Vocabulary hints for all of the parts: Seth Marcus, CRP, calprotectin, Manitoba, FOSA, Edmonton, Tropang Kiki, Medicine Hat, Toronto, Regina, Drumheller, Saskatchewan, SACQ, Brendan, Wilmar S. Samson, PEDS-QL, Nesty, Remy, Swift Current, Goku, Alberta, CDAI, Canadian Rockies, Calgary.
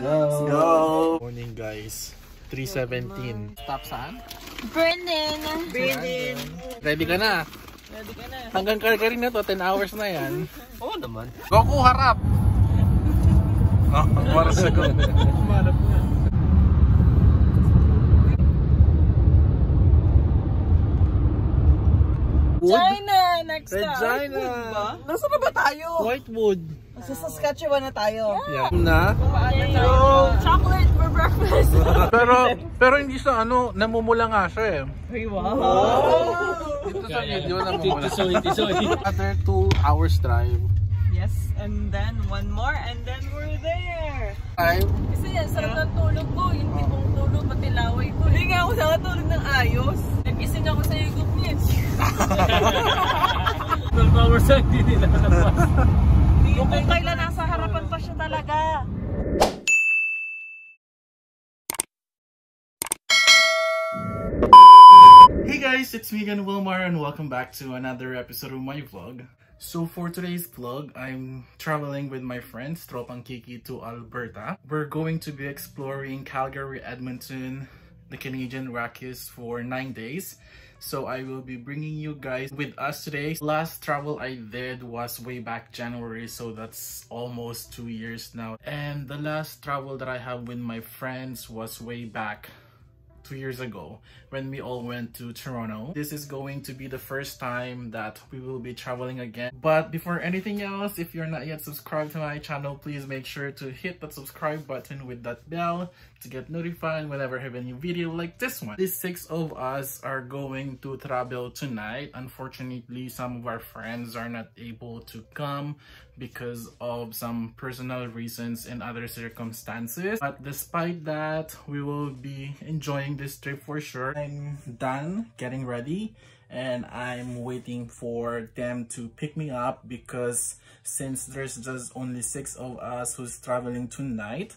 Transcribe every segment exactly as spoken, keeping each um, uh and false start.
Let's go! Morning guys, three seventeen. Stop saan? Brendan! Brendan! Ready ka na? Ready ka na. Hanggang Calgary na to, ten hours na yan. Oo naman. Goku harap! Oh, para sa ko. Harap na. Regina! Next time! Regina! Nasa na ba tayo? Whitewood! Nasa Saskatchewan na tayo. Yeah! Na? Chocolate for breakfast! Pero, pero hindi sa ano, namumula nga siya eh. Hey, wow! Ito sa video namumula. Another two hours drive. Yes, and then one more and then we're there! Kasi yan, sarap ng tulog ko. Yung tipong tulog, matilaway ko. Hindi nga ako nakatulog ng ayos. Nagising ako sa yung group niya. twelve hours lang, hindi nila nalapas. Kung kailan nasa harapan pa siya talaga. Hey guys, it's me again, Wilmar, and welcome back to another episode of my vlog. So for today's vlog, I'm traveling with my friends, Tropang Kiki, to Alberta. We're going to be exploring Calgary, Edmonton, the Canadian Rockies for nine days. So I will be bringing you guys with us today. Last travel I did was way back January, so that's almost two years now. And the last travel that I have with my friends was way back two years ago when we all went to Toronto. This is going to be the first time that we will be traveling again. But before anything else, if you're not yet subscribed to my channel, please make sure to hit that subscribe button with that bell to get notified whenever I have a new video like this one. These six of us are going to travel tonight. Unfortunately, some of our friends are not able to come because of some personal reasons and other circumstances. But despite that, we will be enjoying this trip for sure. I'm done getting ready and I'm waiting for them to pick me up because since there's just only six of us who's traveling tonight,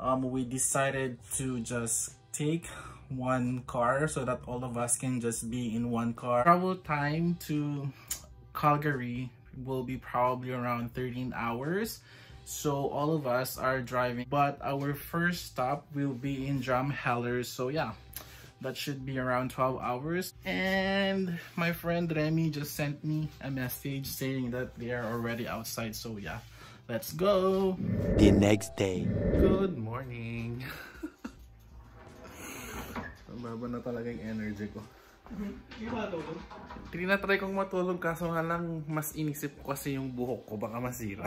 um, we decided to just take one car so that all of us can just be in one car. Travel time to Calgary will be probably around thirteen hours, so all of us are driving, but our first stop will be in Drumheller, so yeah, that should be around twelve hours. And my friend Remy just sent me a message saying that they are already outside, so yeah, let's go. The next day. Good morning. Mababa na talaga yung energy ko. Hindi matulog? Tinatry kong matulog kaso nga lang mas inisip ko kasi yung buhok ko baka masira.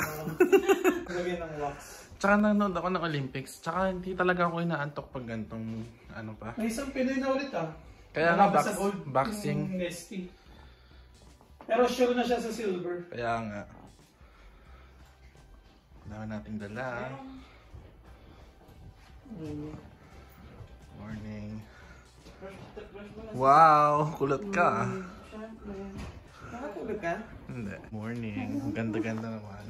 Lagyan ng wax. Tsaka nanonood ako ng Olympics. Tsaka hindi talaga ako inaantok pag gantong ano pa. May isang Pinoy na ulit ah. Kaya nga box, boxing. Nesty. Pero sure na siya sa silver. Kaya nga. Dami nating dala. Morning. Wow, kulot ka. Nakatulog ka? Hindi. Morning. Ang ganda-ganda naman.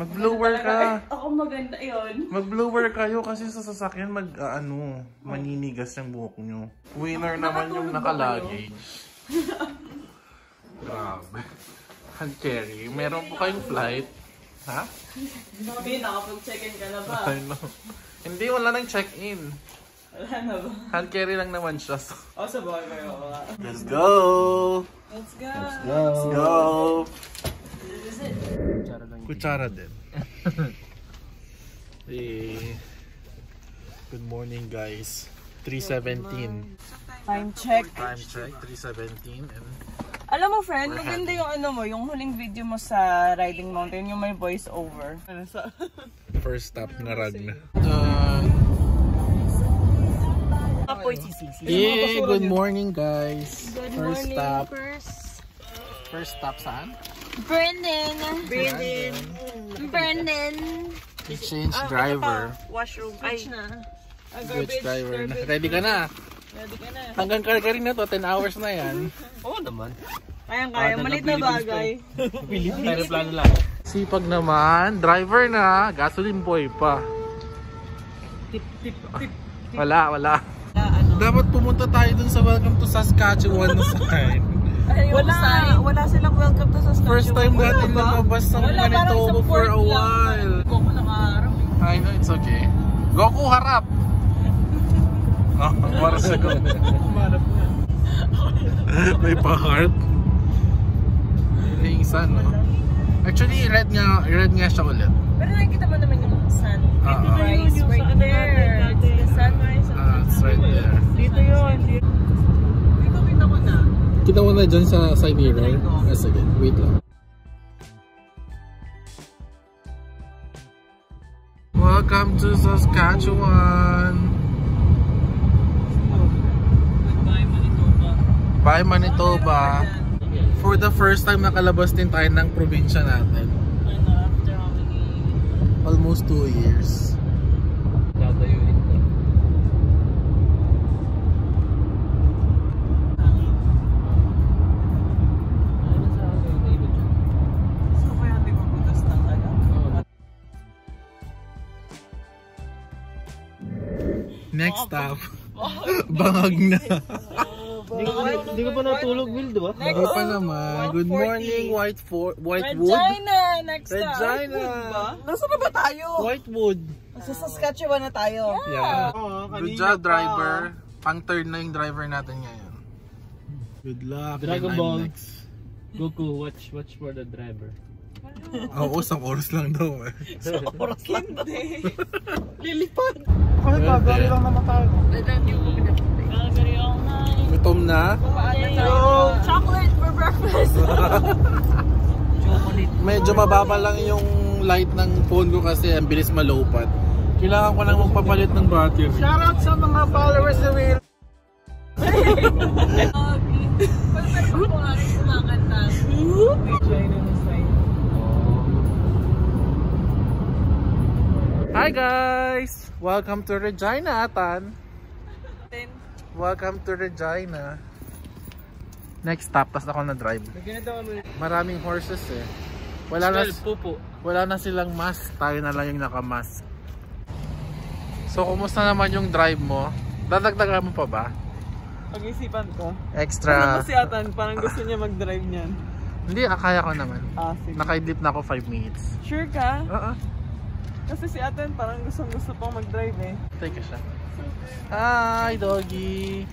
Mag-blower ka. Ako maganda yun. Mag-blower kayo kasi sa sasakyan mag, uh, ano, maninigas yung buhok nyo. Winner naman yung naka-luggage. Grabe. Han Cherry, meron po kayong flight. Ha? Hindi, nakapag-check-in ka na ba? I know. Hindi, wala nang check-in. Wala na ba? Hand carry lang naman siya. O, sa bahay kayo. Let's go! Let's go! Let's go! This is it. Kutsara din. Hey. Good morning guys. three seventeen. Time check. Time check. three seventeen. And... Alam mo friend, maganda yung ano mo, yung huling video mo sa Riding Mountain, yung may voice over. First stop na Ragna. Uh, Hey, good morning guys. Good first morning, stop. First, first stop saan? Brendan. Brendan. Brendan. We change ah, driver. Washroom. Ay. Switch driver. Garbage. Ready ka na? Ready ka na. Hanggang Calgary na to, ten hours na yan. Oo naman. Kayang kaya, malit na bagay. Pilit na plano lang. Sipag naman, driver na, gasoline boy pa. Tip tip tip. Wala, wala. Dapat pumunta tayo dun sa Welcome to Saskatchewan na sign. Wala, wala silang Welcome to Saskatchewan. First time natin lumabas sa Manitoba for a while. Hindi ko ko nakaharap eh. I know it's okay. Goku harap! Oh, what a second. May pa-heart. Yung sun, no? Actually, red nga, red nga siya ulit. Pero nakikita mo naman yung sun. Uh, Dito yun, yung right sun there. Natin. The sunrise. Ah, uh, it's right there. Dito yun. Dito, kita mo na. Kita mo na dyan sa side mirror. Yes, again. Wait lang. Welcome to Saskatchewan. Bye Manitoba. Bye Manitoba. For the first time nakalabas din tayo ng probinsya natin. After how many? Almost two years. Next stop, bangag na. Hindi ko pa natulog, Will, diba? Hindi pa naman. Good morning, Whitewood. Regina, next stop. Regina. Nasa na ba tayo? Whitewood. Sa Saskatchewan na tayo. Yeah. Good job, driver. Pang third na yung driver natin ngayon. Good luck. Dragon Ball. Goku, watch watch for the driver. Oo, isang oras lang daw eh. Isang oras lang daw. Lilipad. Kaya Calgary lang naman tayo. Calgary all night. Gutom na? Oh, chocolate for breakfast. Medyo mababa lang yung light ng phone ko kasi ang bilis malowpat. Kailangan ko lang magpapalit ng battery. Shoutout sa mga followers na Will. Pero ko nga rin kumakanta. Hi guys! Welcome to Regina, Atan! Welcome to Regina. Next stop, tas ako na-drive. Maraming horses eh. Wala na, wala na silang mask. Tayo na lang yung nakamask. So, kumusta naman yung drive mo? Dadagdagan mo pa ba? Pag-isipan ko. Extra. Ano si Atan? Parang gusto niya mag-drive niyan. Hindi, kaya ko naman. Ah, nakaidlip na ako five minutes. Sure ka? Oo. Kasi si Aten parang gustong-gusto pang mag-drive eh. Take a shot. Hi, doggy!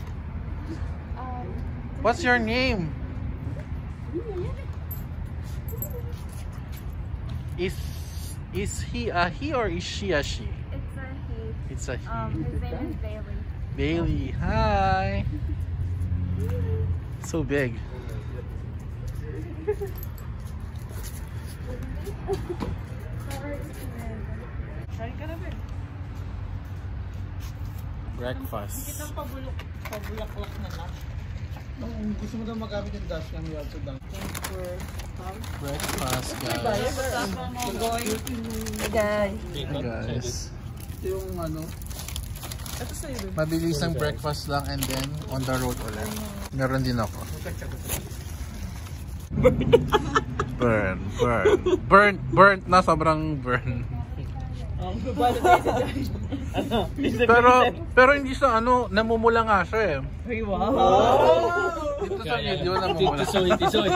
What's your name? Is is he a he or is she a she? It's a he. It's a he. Um, his name is Bailey. Bailey, hi! So big. Breakfast. Hindi kitang pabulok, pabulaklak na lang. Nung gusto mo daw magamit yung dash ng Yalso Dang. Breakfast, guys. Hey guys. Hey guys. Ito yung ano. Ito sa'yo doon. Mabilis ang breakfast lang and then on the road ulit. Meron din ako. Burn. Burn, burn. Burn, burn na sobrang burn. Pero pero hindi siya ano, namumula nga siya eh. Hey, wow. Oh! Dito sa video namumula. Tisoy, tisoy.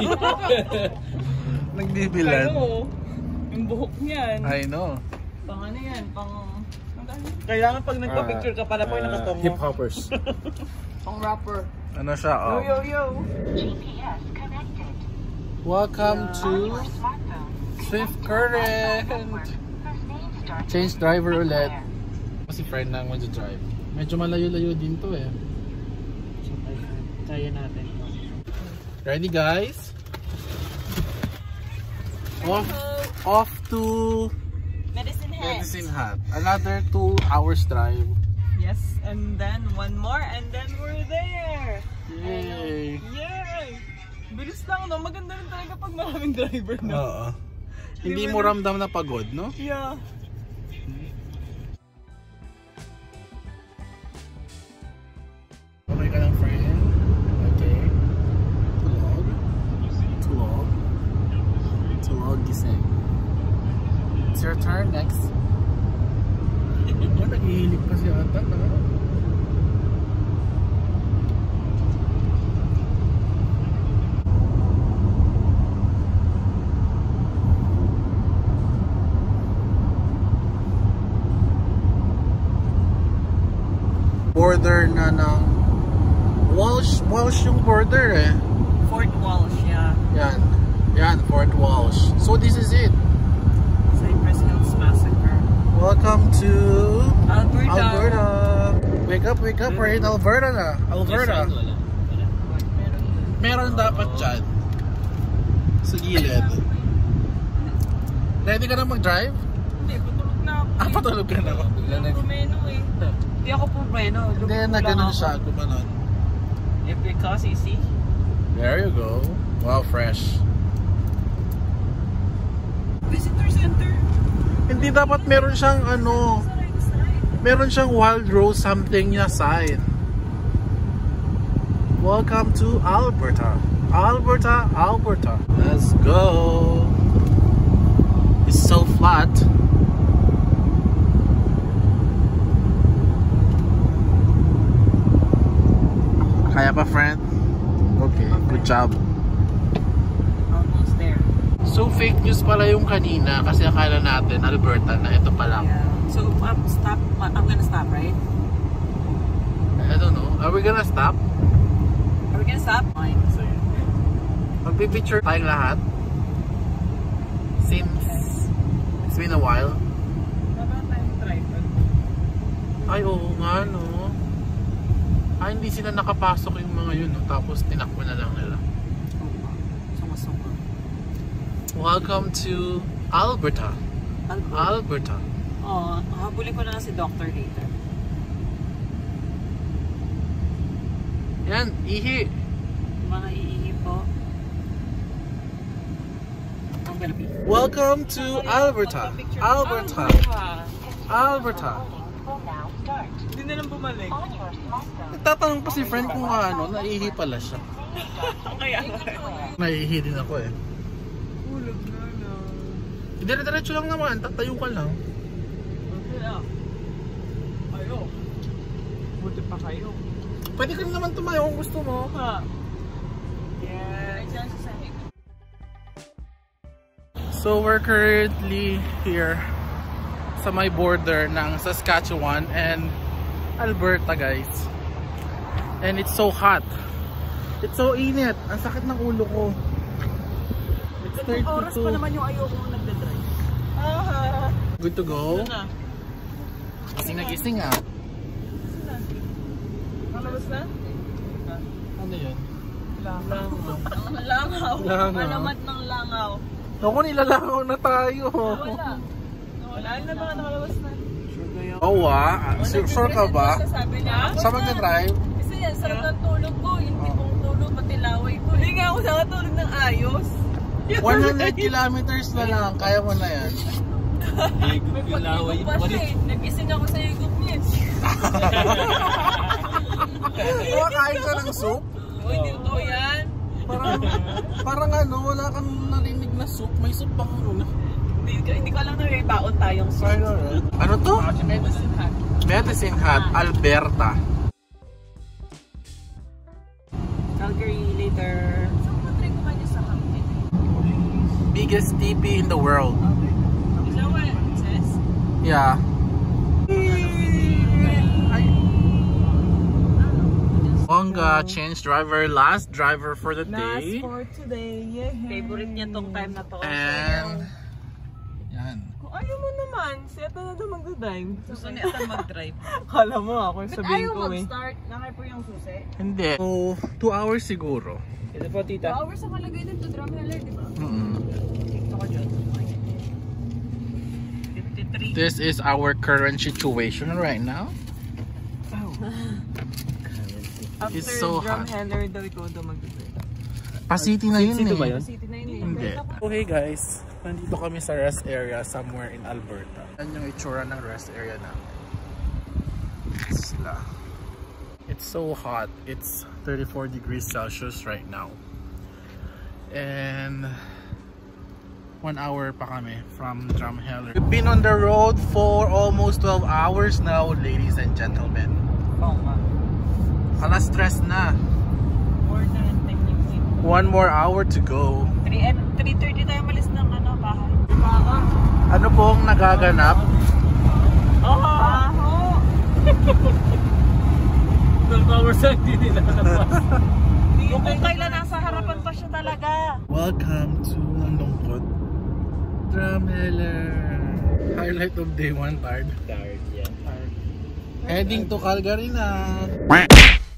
Nagdidilan. Yung buhok niyan. I know. Pang ano yan, pang... Kailangan pag nagpa-picture ka pala po yung nakatongo. Hip hoppers. Pang rapper. Ano siya, oh. Yo, yo, yo. G P S connected. Welcome to Swift Current. Change driver ulit. Kasi friend na ang mag-drive. Medyo malayo-layo din to eh. Try natin. Ready guys? Off, off to Medicine Hat. Medicine Hat. Another two hours drive. Yes, and then one more and then we're there. Yay! Yay! Bilis lang no? Maganda rin talaga pag maraming driver na. Oo. Hindi mo ramdam na pagod, no? Yeah. Okay ka lang, friend. Okay. Tulog. Tulog. Tulog gising. It's your turn next. Ano, nag-ihilig kasi ata, ha? border na ng Walsh, Walsh yung border eh. Fort Walsh, yeah. Yan, yan, Fort Walsh. So this is it. Saint President's Massacre. Welcome to Alberta. Alberta. Wake up, wake up, we're in Alberta na. Alberta. Meron dapat dyan. Sa gilid. Ready ka na mag-drive? Hindi, patulog na ako. Ah, patulog ka na ako. Hindi ako preno eh. Hindi ako preno. Hindi, nagano'n siya. Gumanon. Because you see. There you go. Wow, fresh. Visitor center. Hindi dapat meron siyang ano. Meron siyang wild rose something na sign. Welcome to Alberta. Alberta, Alberta. Let's go. It's so flat. Kaya pa, friend? Okay, good job. Almost there. So fake news pala yung kanina kasi akala natin Alberta na ito pa lang. Yeah. So um, stop. I'm gonna stop, right? I don't know. Are we gonna stop? Are we gonna stop? Fine. So, magpipicture tayong lahat. Since it's been a while. Baba tayong tripod. Ay oo nga no. Ay hindi sila nakapasok yung mga yun no. Tapos tinakbo na lang nila. Sama-sama. Welcome to Alberta. Alberta. Alberta. Oh, habulin ko na lang si Doctor later. Yan, ihi. Mga iihi po. Welcome to Alberta. Alberta. Alberta. Hindi na lang bumalik. Nagtatanong pa si friend kung ano, naihi pala siya. Kaya naihi din ako eh. Hulog na na. Dire-diretso lang naman, tatayo ka lang. Ayo. Buti pa kayo. Pwede ka naman tumayo kung gusto mo. Ha. Yeah, just a second. So we're currently here sa may border ng Saskatchewan and Alberta, guys. And it's so hot. It's so init. Ang sakit ng ulo ko. It's thirty-two. Oras pa naman yung ayaw kong nagdadrive. Ah. Good to go. Gising na gising ah. Malabas na? Ano yun? Langaw. Langaw. Alamat ng langaw. Ako nilalangaw na tayo. Wala. Wala na mga nakalabas na. Sure kayo. Oo ah. Sure ka ba? Sa mag-drive? Kasi yan, sarap ng tulog ko. Yung tipong tulog pati laway ko. Hindi nga ako nakatulog ng ayos. one hundred kilometers na lang. Kaya mo na yan. May pag-igop pa siya eh. Nag-ising ako sa igop niya. Nakakain ka ng soup? Uy, hindi ko yan. Parang ano, wala kang narinig na soup. May soup bang ano? Hindi ko alam na may baon tayong soup. Ano to? Medicine Hat. Medicine Hat, Alberta. Calgary later. Saan ko trikuman niyo sa Calgary? Biggest T P in the world. Yeah. Bonga changed driver, last driver for the day. Last for today, yeah. Favorite niya tong time na to. And, yan. Kung ayaw mo naman, siya na daw mag-drive. Gusto niya ata mag-drive. Kala mo ako yung sabihin ko eh. But ayaw mag-start, nakay po yung susi. Hindi. So, two hours siguro. Ito po, tita. Two hours ang malagay nito, Drumheller, di ba? Mm-hmm. Ito ko dyan. This is our current situation right now. Oh. It's so hot. Pasiti na yun eh. Hindi. Okay guys, nandito kami sa rest area somewhere in Alberta. Yan yung itsura ng rest area namin. It's so hot. It's thirty-four degrees Celsius right now. And one hour pa kami from Drumheller. We've been on the road for almost twelve hours now, ladies and gentlemen. Oh, ma. Alas stress na. More than ten minutes. One more hour to go. three thirty tayo malis ng ano, bahay. Baha. Ano pong nagaganap? Oh! Baho! Exactly nilalabas. Kung kailan nasa harapan pa siya talaga. Welcome to ang lungkot Drumheller. Highlight of day one, tired. Tired, yeah. Tired. Heading to Calgary na.